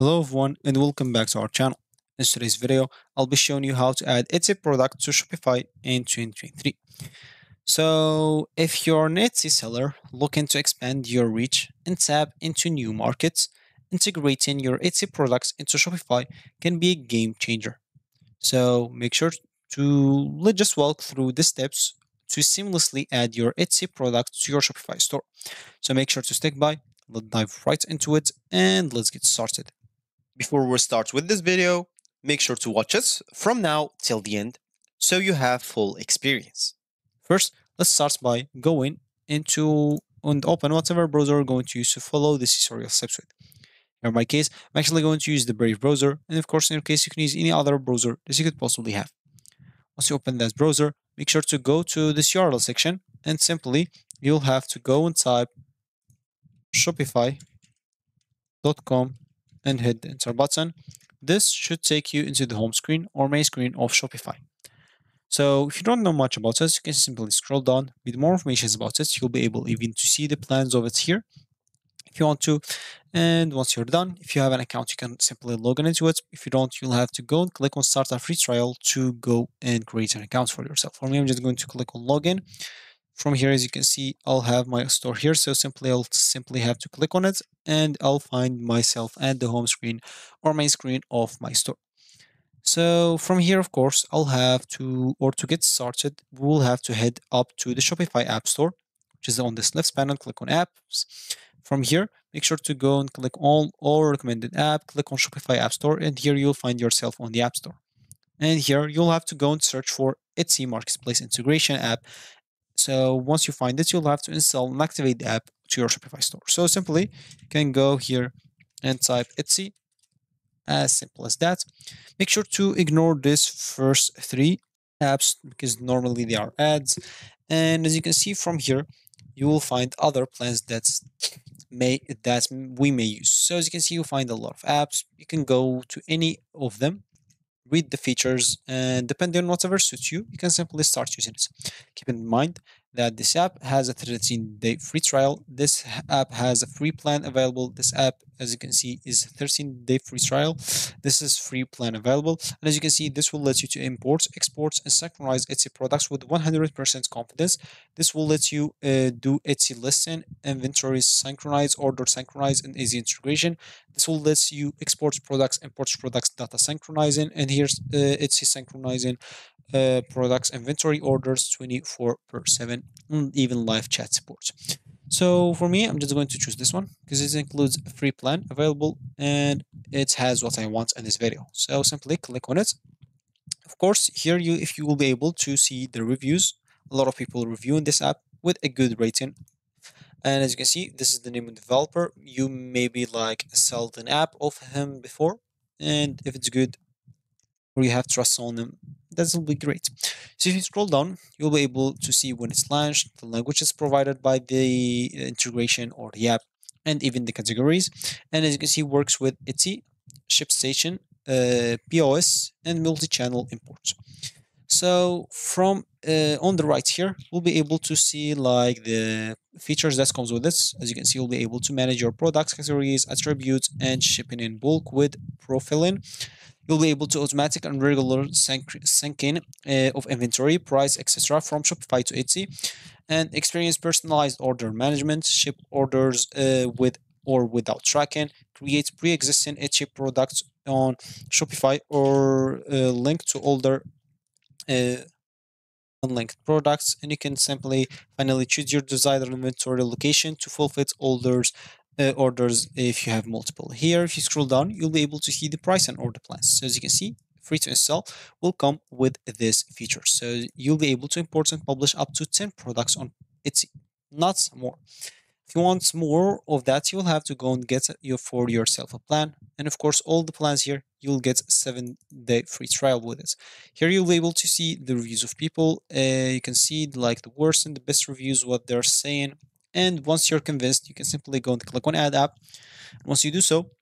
Hello everyone and welcome back to our channel. In today's video, I'll be showing you how to add Etsy product to Shopify in 2023. So if you're an Etsy seller looking to expand your reach and tap into new markets, integrating your Etsy products into Shopify can be a game changer. So make sure to let's just walk through the steps to seamlessly add your Etsy product to your Shopify store. So make sure to stick by, let's dive right into it and let's get started. Before we start with this video, make sure to watch us from now till the end so you have full experience. First, let's start by going into and open whatever browser you're going to use to follow this tutorial steps with. In my case, I'm actually going to use the Brave browser, and of course in your case you can use any other browser that you could possibly have. Once you open that browser, make sure to go to this URL section and simply you'll have to go and type Shopify.com and hit the enter button. This should take you into the home screen or main screen of Shopify. So if you don't know much about us, you can simply scroll down with more information about it. You'll be able even to see the plans of it here if you want to. And once you're done, if you have an account, you can simply log in into it. If you don't, you'll have to go and click on start a free trial to go and create an account for yourself. For me, I'm just going to click on login. From here, as you can see, I'll have my store here. So I'll simply have to click on it and I'll find myself at the home screen or main screen of my store. So from here, of course, to get started, we'll have to head up to the Shopify app store, which is on this left panel, click on apps. From here, make sure to go and click on all recommended app, click on Shopify app store, and here you'll find yourself on the app store. And here you'll have to go and search for Etsy Marketplace Integration app. So once you find it, you'll have to install and activate the app to your Shopify store. So simply you can go here and type Etsy, as simple as that. Make sure to ignore this first three apps because normally they are ads. And as you can see from here, you will find other plans that we may use. So as you can see, you find a lot of apps. You can go to any of them, read the features, and depending on whatever suits you, you can simply start using it. Keep in mind that this app has a 13-day free trial. This app has a free plan available. This app, as you can see, is a 13-day free trial. This is free plan available. And as you can see, this will let you to import, export, and synchronize Etsy products with 100% confidence. This will let you do Etsy listing, inventories synchronize, order synchronize, and easy integration. This will let you export products, import products, data synchronizing, and here's Etsy synchronizing products, inventory orders 24/7, and even live chat support. So for me, I'm just going to choose this one because it includes a free plan available and it has what I want in this video. So simply click on it. Of course, here you will be able to see the reviews. A lot of people reviewing this app with a good rating. And as you can see, this is the name of the developer. You maybe like sold an app of him before, and if it's good or you have trust on him, that will be great. So if you scroll down, you'll be able to see when it's launched, the languages provided by the integration or the app, and even the categories. And as you can see, works with Etsy, ShipStation, POS, and multi-channel imports. So from on the right here, we'll be able to see like the features that comes with this. As you can see, you'll be able to manage your products, categories, attributes, and shipping in bulk with profiling. You'll be able to automatic and regular syncing of inventory, price, etc. from Shopify to Etsy, and experience personalized order management, ship orders with or without tracking, create pre-existing Etsy products on Shopify or link to older unlinked products, and you can simply finally choose your desired inventory location to fulfill orders if you have multiple. Here, if you scroll down, you'll be able to see the price and order plans. So as you can see, free to install will come with this feature. So you'll be able to import and publish up to 10 products on Etsy, not more. If you want more of that, you'll have to go and get for yourself a plan. And of course, all the plans here, you'll get a 7-day free trial with it. Here you'll be able to see the reviews of people. You can see like the worst and the best reviews, what they're saying. And once you're convinced, you can simply go and click on Add App. Once you do so,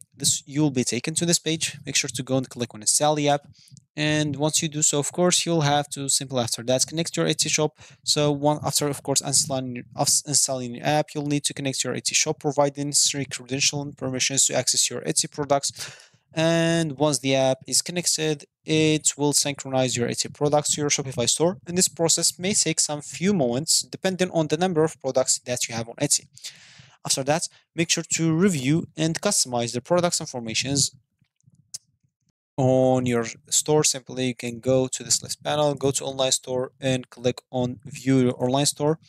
you'll be taken to this page. Make sure to go and click on Install the app. And once you do so, of course, you'll have to simply after that connect your Etsy shop. So after, of course, installing your app, you'll need to connect your Etsy shop, provide the necessary credentials and permissions to access your Etsy products. And once the app is connected, it will synchronize your Etsy products to your Shopify store. And this process may take some few moments, depending on the number of products that you have on Etsy. After that, make sure to review and customize the products informations on your store. Simply you can go to this list panel, go to online store and click on view online store.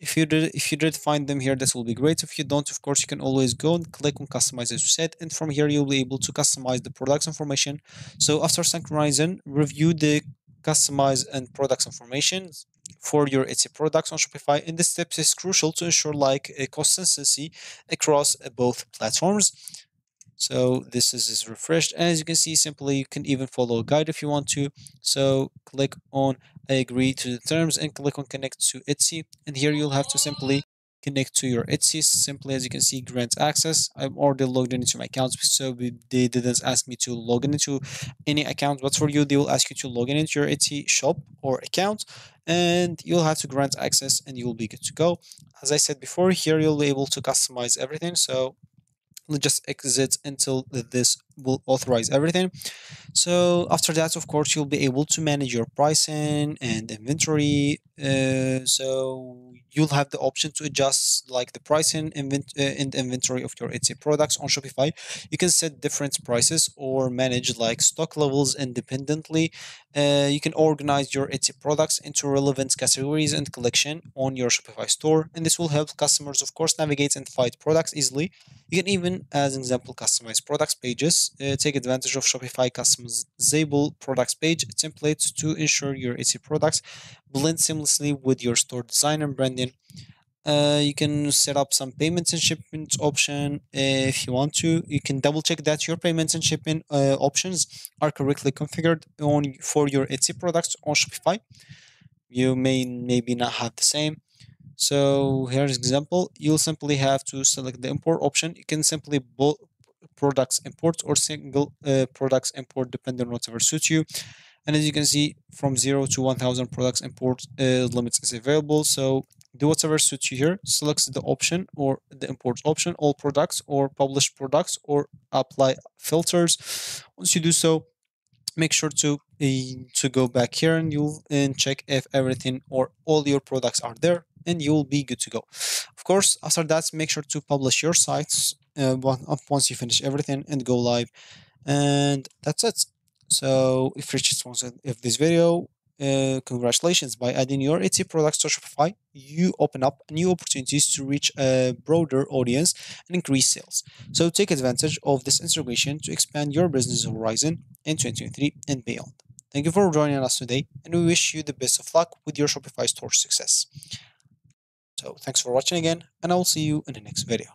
If you did find them here, this will be great. If you don't, of course, you can always go and click on customize as you said, and from here you'll be able to customize the products information. So after synchronizing, review the customize and products information for your Etsy products on Shopify, and this step is crucial to ensure like a consistency across both platforms. So this is refreshed, and as you can see, simply you can even follow a guide if you want to. So click on I agree to the terms and click on connect to Etsy, and here you'll have to simply connect to your Etsy. Simply as you can see, grant access. I'm already logged into my account, so they didn't ask me to log into any account, but for you they will ask you to log into your Etsy shop or account, and you'll have to grant access and you'll be good to go. As I said before, here you'll be able to customize everything. So let's just exit until this will authorize everything. So after that, of course, you'll be able to manage your pricing and inventory. So you'll have the option to adjust like the pricing and inventory of your Etsy products on Shopify. You can set different prices or manage like stock levels independently. You can organize your Etsy products into relevant categories and collection on your Shopify store, and this will help customers, of course, navigate and find products easily. You can even, as an example, customize products pages. Take advantage of Shopify customizable products page templates to ensure your Etsy products blend seamlessly with your store design and branding. You can set up some payments and shipment option if you want to. You can double check that your payments and shipment options are correctly configured for your Etsy products on Shopify. You maybe not have the same. So here's an example. You'll simply have to select the import option. You can simply products import or single products import, depending on whatever suits you. And as you can see, from 0 to 1,000 products import limits is available. So do whatever suits you here. Select the option or the import option, all products or published products, or apply filters. Once you do so, make sure to go back here and check if everything or all your products are there, and you'll be good to go. Of course, after that, make sure to publish your sites once you finish everything and go live, and that's it. So if you reached this video, congratulations. By adding your Etsy products to Shopify, you open up new opportunities to reach a broader audience and increase sales. So take advantage of this integration to expand your business horizon in 2023 and beyond. Thank you for joining us today, and we wish you the best of luck with your Shopify store success. So thanks for watching again, and I'll see you in the next video.